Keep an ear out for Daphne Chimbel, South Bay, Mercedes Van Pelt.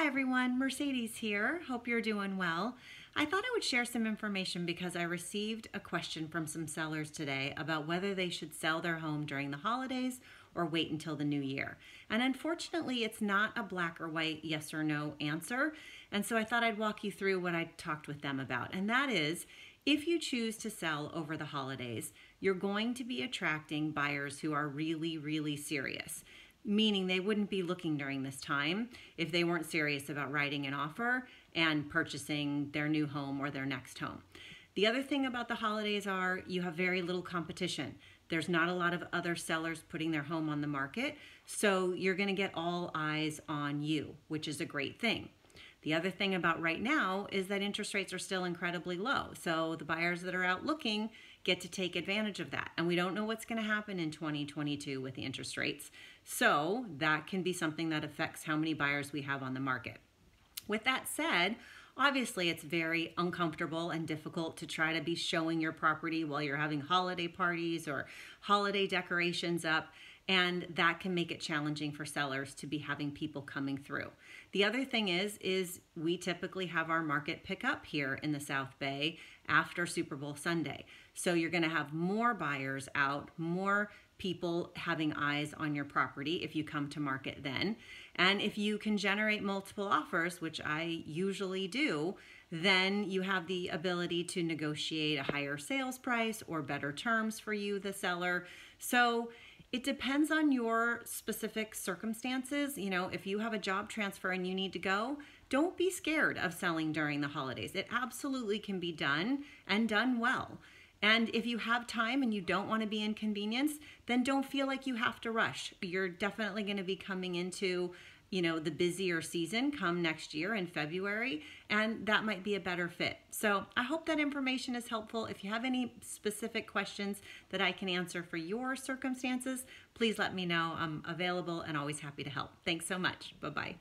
Hi everyone, Mercedes here. Hope you're doing well. I thought I would share some information because I received a question from some sellers today about whether they should sell their home during the holidays or wait until the new year. And unfortunately, it's not a black or white yes or no answer. And so I thought I'd walk you through what I talked with them about. And that is, if you choose to sell over the holidays, you're going to be attracting buyers who are really, really serious. Meaning they wouldn't be looking during this time if they weren't serious about writing an offer and purchasing their new home or their next home. The other thing about the holidays are you have very little competition. There's not a lot of other sellers putting their home on the market, so you're going to get all eyes on you, which is a great thing. The other thing about right now is that interest rates are still incredibly low, so the buyers that are out looking get to take advantage of that. And we don't know what's going to happen in 2022 with the interest rates, so that can be something that affects how many buyers we have on the market. With that said, obviously it's very uncomfortable and difficult to try to be showing your property while you're having holiday parties or holiday decorations up. And that can make it challenging for sellers to be having people coming through. The other thing is we typically have our market pick up here in the South Bay after Super Bowl Sunday. So you're gonna have more buyers out, more people having eyes on your property if you come to market then. And if you can generate multiple offers, which I usually do, then you have the ability to negotiate a higher sales price or better terms for you, the seller. So it depends on your specific circumstances. You know, if you have a job transfer and you need to go, don't be scared of selling during the holidays. It absolutely can be done and done well. And if you have time and you don't want to be inconvenienced, then don't feel like you have to rush. You're definitely going to be coming into, you know, the busier season come next year in February, and that might be a better fit. So I hope that information is helpful. If you have any specific questions that I can answer for your circumstances, please let me know. I'm available and always happy to help. Thanks so much. Bye-bye.